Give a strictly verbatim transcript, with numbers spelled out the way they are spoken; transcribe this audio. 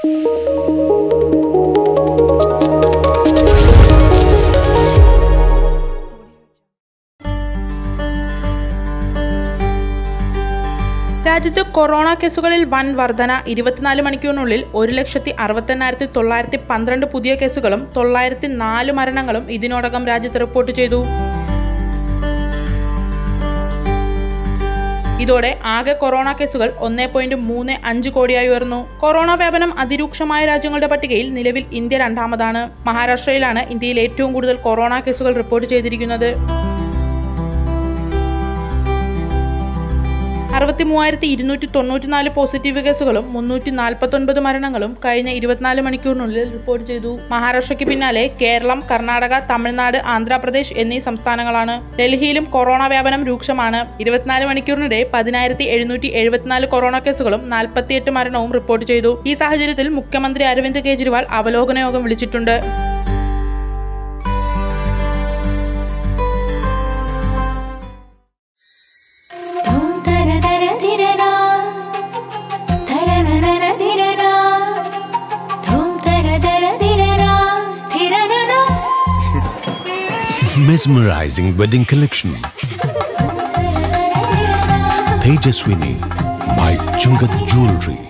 രാജ്യത്ത് കൊറോണ കേസുകളിൽ വൻ വർധന. ഇരുപത്തിനാല് മണിക്കൂറിനുള്ളിൽ ഒരു ലക്ഷത്തി അറുപത്തെണ്ണായിരത്തി തൊള്ളായിരത്തി പന്ത്രണ്ട് പുതിയ കേസുകളും തൊള്ളായിരത്തി നാല് മരണങ്ങളും ഇതിനോടകം രാജ്യത്ത് റിപ്പോർട്ട് ചെയ്തു. ഇതോടെ ആകെ കൊറോണ കേസുകൾ ഒന്നേ പോയിന്റ് മൂന്ന് അഞ്ച് കോടിയായി ഉയർന്നു. കൊറോണ വ്യാപനം അതിരൂക്ഷമായ രാജ്യങ്ങളുടെ പട്ടികയിൽ നിലവിൽ ഇന്ത്യ രണ്ടാമതാണ്. മഹാരാഷ്ട്രയിലാണ് ഇന്ത്യയിൽ ഏറ്റവും കൂടുതൽ കൊറോണ കേസുകൾ റിപ്പോർട്ട് ചെയ്തിരിക്കുന്നത്. അറുപത്തി മൂവായിരത്തി ഇരുന്നൂറ്റി തൊണ്ണൂറ്റിനാല് പോസിറ്റീവ് കേസുകളും മുന്നൂറ്റി നാൽപ്പത്തി ഒൻപത് മരണങ്ങളും കഴിഞ്ഞ ഇരുപത്തിനാല് മണിക്കൂറിനുള്ളിൽ റിപ്പോർട്ട് ചെയ്തു. മഹാരാഷ്ട്രയ്ക്ക് പിന്നാലെ കേരളം, കർണാടക, തമിഴ്നാട്, ആന്ധ്രാപ്രദേശ് എന്നീ സംസ്ഥാനങ്ങളാണ്. ഡൽഹിയിലും കൊറോണ വ്യാപനം രൂക്ഷമാണ്. ഇരുപത്തിനാല് മണിക്കൂറിനിടെ പതിനായിരത്തി എഴുന്നൂറ്റി എഴുപത്തിനാല് കൊറോണ കേസുകളും നാൽപ്പത്തിയെട്ട് മരണവും റിപ്പോർട്ട് ചെയ്തു. ഈ സാഹചര്യത്തിൽ മുഖ്യമന്ത്രി അരവിന്ദ് കെജ്രിവാൾ അവലോകന യോഗം വിളിച്ചിട്ടുണ്ട്. Mesmerizing wedding collection. Tejaswini by Chungat Jewelry.